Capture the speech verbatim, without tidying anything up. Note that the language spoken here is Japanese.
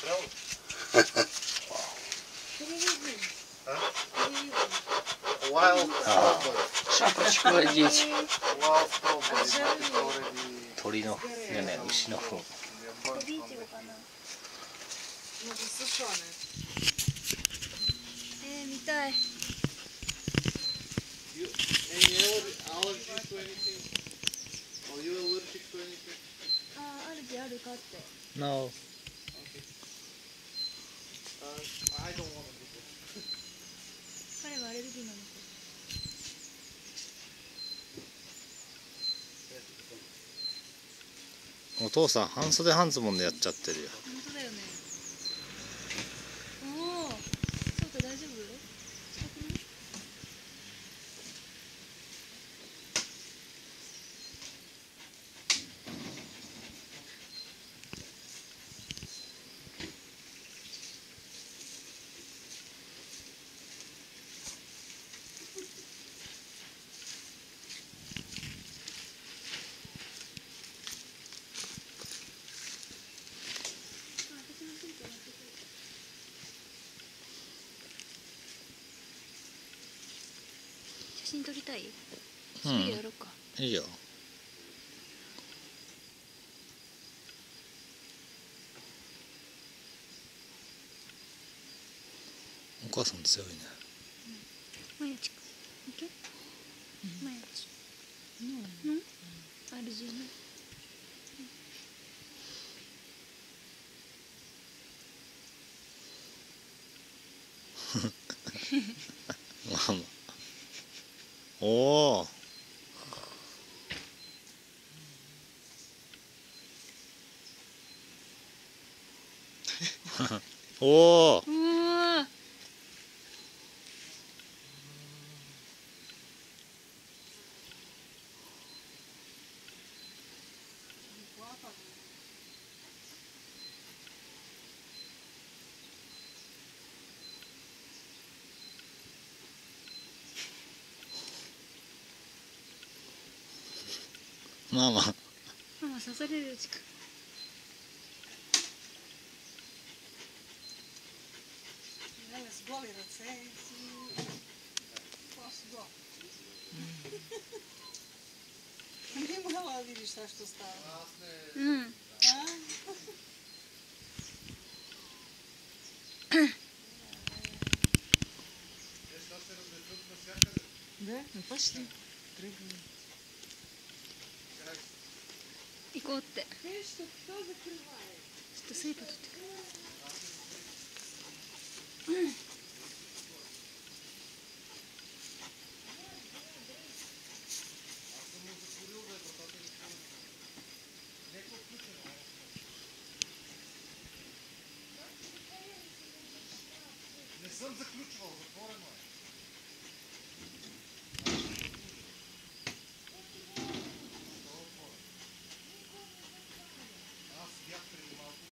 trout. Шапочку одеть.鳥の糞じゃない、牛の糞。えー、見たい。あ、アルギーあるかって。No. I don't want to. 彼はアレルギーなのか。 お父さん半袖半ズボンでやっちゃってるよ。本当だよね。おお、そうか、大丈夫？近くない？写真撮りたい？うん、やろうか。いいよ。お母さん強いね。うん。マヤチ君、行け？マヤチ。うん。うん。あるじゃない。ママ。おお。おお。ママ。ママ刺されるうちか。うん。行こうって。ちょっと水分取ってくる。うん。 Сам заключал, затворено.